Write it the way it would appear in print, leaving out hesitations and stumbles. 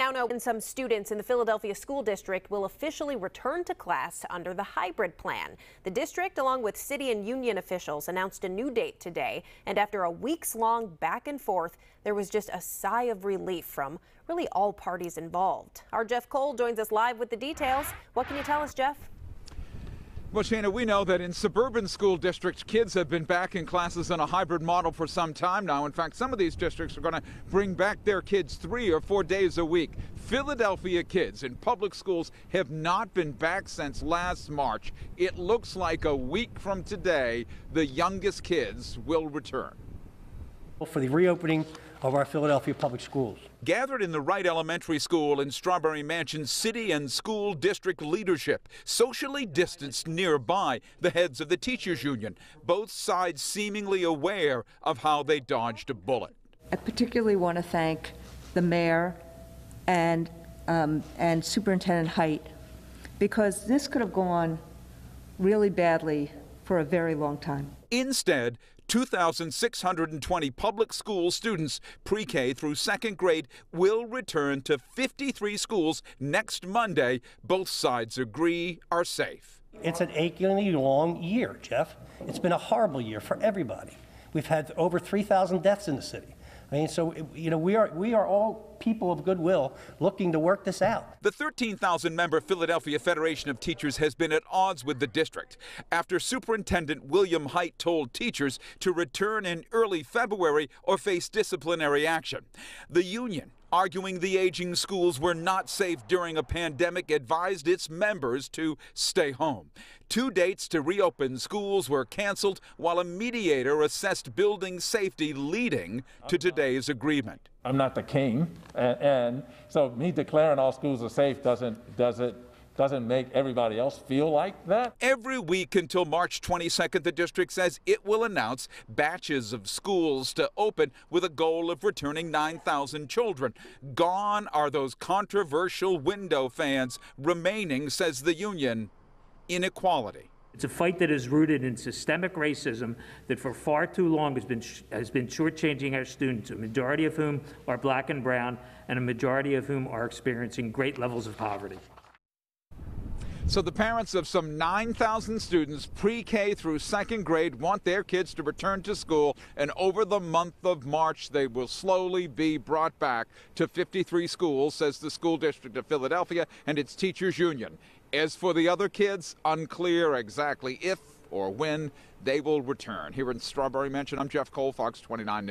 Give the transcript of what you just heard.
Now know when some students in the Philadelphia School District will officially return to class under the hybrid plan. The district, along with city and union officials, announced a new date today, and after a weeks-long back and forth, there was just a sigh of relief from really all parties involved. Our Jeff Cole joins us live with the details. What can you tell us, Jeff? Well, Shana, we know that in suburban school districts, kids have been back in classes in a hybrid model for some time now. In fact, some of these districts are going to bring back their kids 3 or 4 days a week. Philadelphia kids in public schools have not been back since last March. It looks like a week from today, the youngest kids will return. For the reopening of our Philadelphia public schools. Gathered in the Wright Elementary School in Strawberry Mansion, city and school district leadership, socially distanced nearby the heads of the teachers union, both sides seemingly aware of how they dodged a bullet. I particularly want to thank the mayor and Superintendent Hite, because this could have gone really badly for a very long time. Instead, 2,620 public school students, pre-K through second grade, will return to 53 schools next Monday. Both sides agree are safe. It's an achingly long year, Jeff. It's been a horrible year for everybody. We've had over 3,000 deaths in the city. I mean, so, you know, we are all people of goodwill looking to work this out. The 13,000-member Philadelphia Federation of Teachers has been at odds with the district after Superintendent William Hite told teachers to return in early February or face disciplinary action. The union, arguing the aging schools were not safe during a pandemic, advised its members to stay home. 2 dates to reopen schools were canceled while a mediator assessed building safety, leading to today's agreement. I'm not the king, and so me declaring all schools are safe doesn't make everybody else feel like that. Every week until March 22nd, the district says it will announce batches of schools to open with a goal of returning 9,000 children. Gone are those controversial window fans. Remaining, says the union, inequality. It's a fight that is rooted in systemic racism that for far too long has been shortchanging our students, a majority of whom are black and brown, and a majority of whom are experiencing great levels of poverty. So the parents of some 9,000 students pre-K through second grade want their kids to return to school, and over the month of March they will slowly be brought back to 53 schools, says the School District of Philadelphia and its teachers union. As for the other kids, unclear exactly if or when they will return. Here in Strawberry Mansion, I'm Jeff Colfox, 29 News.